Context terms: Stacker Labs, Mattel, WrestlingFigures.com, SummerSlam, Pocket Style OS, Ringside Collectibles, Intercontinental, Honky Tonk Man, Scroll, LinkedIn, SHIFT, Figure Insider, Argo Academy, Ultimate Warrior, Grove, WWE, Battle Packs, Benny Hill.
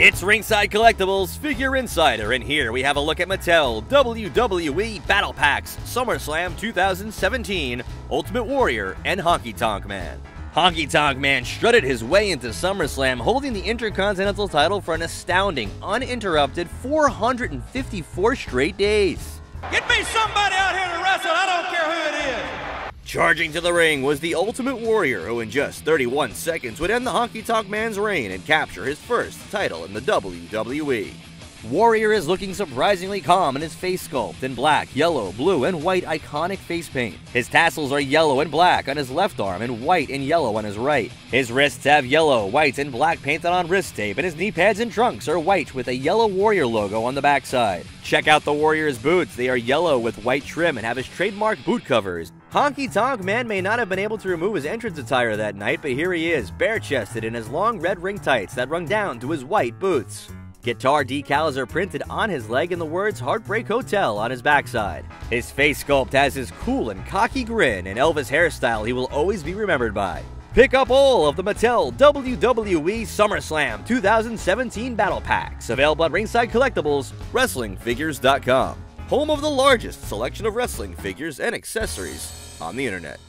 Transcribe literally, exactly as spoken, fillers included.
It's Ringside Collectibles, Figure Insider, and here we have a look at Mattel, W W E Battle Packs, SummerSlam two thousand seventeen, Ultimate Warrior, and Honky Tonk Man. Honky Tonk Man strutted his way into SummerSlam holding the Intercontinental title for an astounding, uninterrupted four hundred fifty-four straight days. Get me somebody out here to wrestle, I don't care who it is! Charging to the ring was the Ultimate Warrior, who in just thirty-one seconds would end the Honky Tonk Man's reign and capture his first title in the W W E. Warrior is looking surprisingly calm in his face sculpt in black, yellow, blue, and white iconic face paint. His tassels are yellow and black on his left arm and white and yellow on his right. His wrists have yellow, white, and black painted on wrist tape, and his knee pads and trunks are white with a yellow Warrior logo on the backside. Check out the Warrior's boots. They are yellow with white trim and have his trademark boot covers. Honky Tonk Man may not have been able to remove his entrance attire that night, but here he is, bare-chested in his long red ring tights that run down to his white boots. Guitar decals are printed on his leg and the words Heartbreak Hotel on his backside. His face sculpt has his cool and cocky grin and Elvis hairstyle he will always be remembered by. Pick up all of the Mattel W W E SummerSlam two thousand seventeen Battle Packs, available at Ringside Collectibles, Wrestling Figures dot com, home of the largest selection of wrestling figures and accessories on the internet.